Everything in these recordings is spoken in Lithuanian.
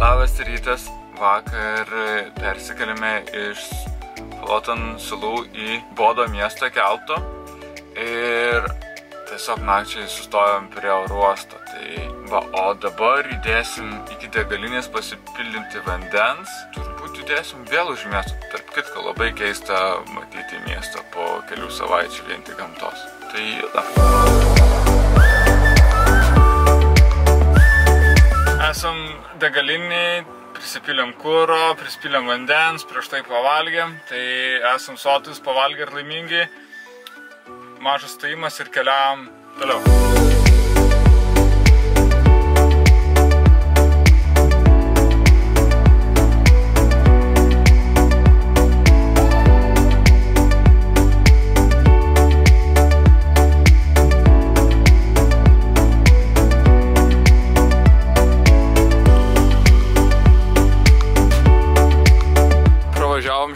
Labas rytas, vakar persikėlėme iš Plotan salų į Bodo miestą keltu ir tiesiog nakčiai sustojom prie oruosto. Tai va, o dabar judėsim iki degalinės pasipildinti vandens, turbūt judėsim vėl už miestą. Tarp kitko, labai keista matyti miestą po kelių savaičių vien tik gamtos. Tai judam. Esam degaliniai, prisipiliam kuro, prisipiliam vandens, prieš tai pavalgiam, tai esam sotus, pavalgiam ir laimingi. Mažas stojimas ir keliam toliau.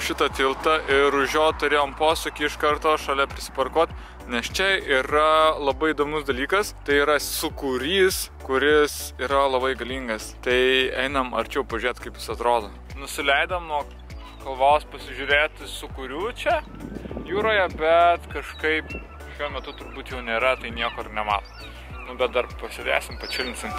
Šitą tiltą ir už jo turėjom posūkį iš karto šalia prisiparkuoti, nes čia yra labai įdomus dalykas, tai yra sūkurys, kuris yra labai galingas. Tai einam arčiau pažiūrėti, kaip jis atrodo. Nusileidom nuo kalvos pasižiūrėti sūkurių čia jūroje, bet kažkaip šiuo metu turbūt jau nėra, tai niekur nematom. Nu, bet dar pasėdėsim, pačilinsim.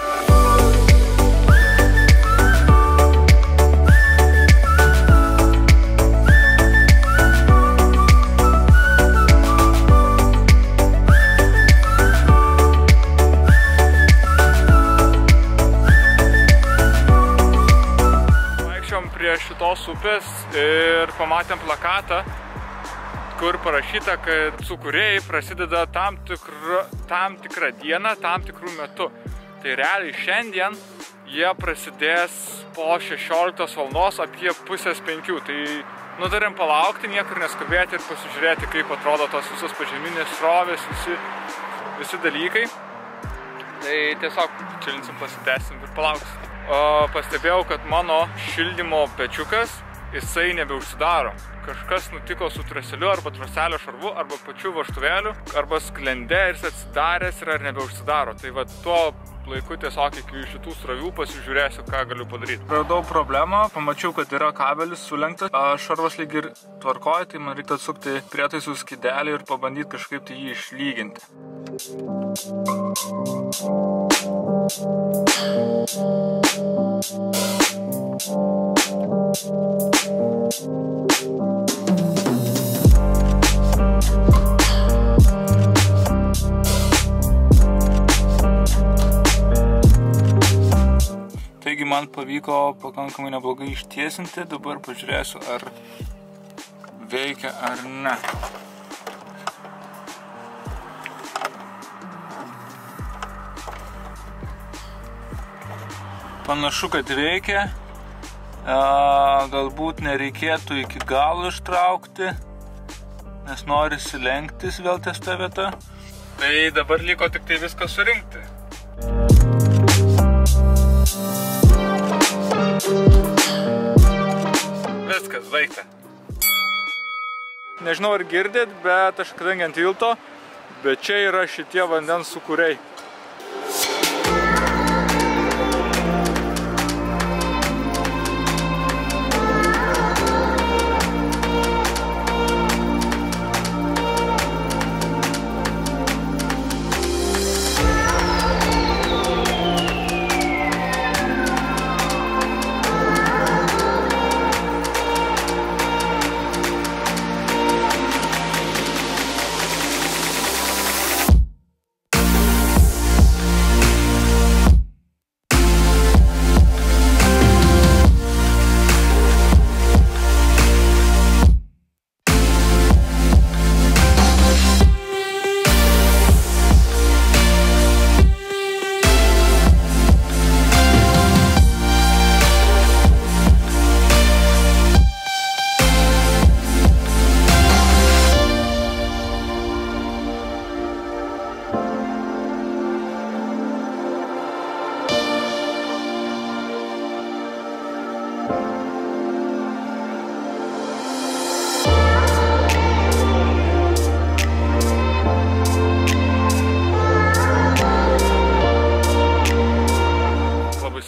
Šitos upės ir pamatėm plakatą, kur parašyta, kad sūkuriai prasideda tam tikrą dieną, tam tikrų metų. Tai realiai šiandien jie prasidės po 16 valandos apie pusės 5. Tai nutarėm palaukti, niekur neskubėti ir pasižiūrėti, kaip atrodo tos visos pažeminės srovės, visi dalykai. Tai tiesiog čilinsim, pasitęsim ir palauksim. Pastebėjau, kad mano šildymo pečiukas, jisai nebeužsidaro. Kažkas nutiko su traseliu arba traselio šarvu arba pačiu vaštuvėliu, arba sklende ir jis atsidaręs ir nebeužsidaro. Tai va tuo laiku tiesiog iki šitų srovių pasižiūrėsiu, ką galiu padaryti. Radau problemą, pamačiau, kad yra kabelis sulenktas, šarvas lyg ir tvarkoja, tai man reikia atsukti prietaisų skydelį ir pabandyti kažkaip tai jį išlyginti. Taigi man pavyko pakankamai neblogai ištiesinti, dabar pažiūrėsiu, ar veikia ar ne. Panašu, kad veikia, galbūt nereikėtų iki galo ištraukti, nes norisi lenktis vėl ties tą vietą. Tai dabar liko tik tai viską surinkti. Viskas, baigta. Nežinau, ar girdit, bet aš kadangi ant tilto, bet čia yra šitie vandens sūkuriai.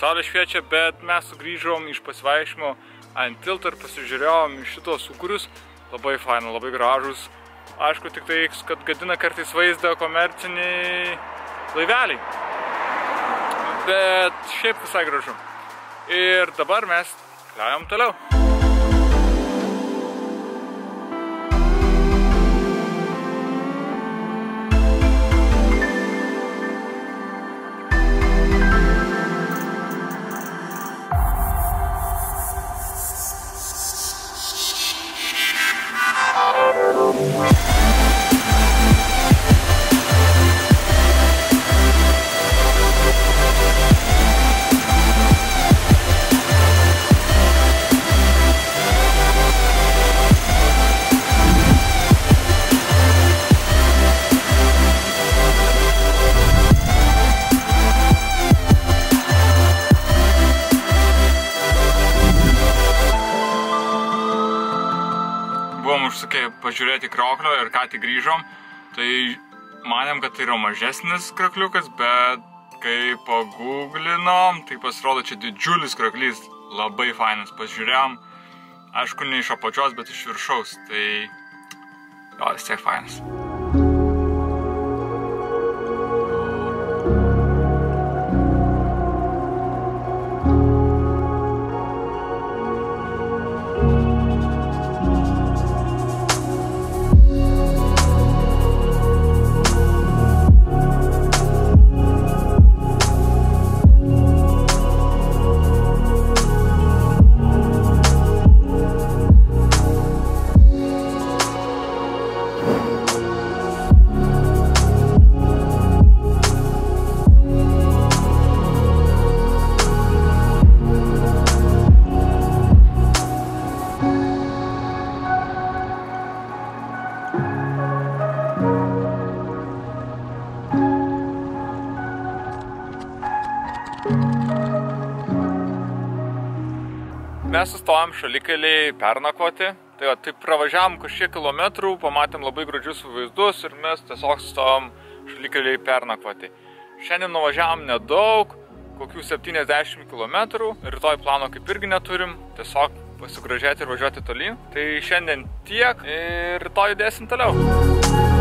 saulė šviečia, bet mes sugrįžom iš pasivaikščiojimo ant tilto ir pasižiūrėjom šitos sūkurius. Labai faina, labai gražus. Aišku, tik tai, kad gadina kartais vaizdą komerciniai laiveliai. Bet šiaip visai gražu. Ir dabar mes keliaujam toliau. Pažiūrėti krioklio ir ką tik grįžom, tai manėm, kad tai yra mažesnis kriokliukas, bet kai paguglinom, tai pasirodo čia didžiulis krioklys, labai fainas, pažiūrėjom, aišku, ne iš apačios, bet iš viršaus, tai jo, vis tiek fainas. Mes sustojom šalikeliai pernakvoti, tai va, taip pravažiavom kažkiek kilometrų, pamatėm labai gražius vaizdus ir mes tiesiog sustojom šalikeliai pernakvoti. Šiandien nuvažiavom nedaug, kokių 70 kilometrų, rytoj plano kaip irgi neturim, tiesiog pasigražėti ir važiuoti tolyn. Tai šiandien tiek ir rytoj judėsim toliau.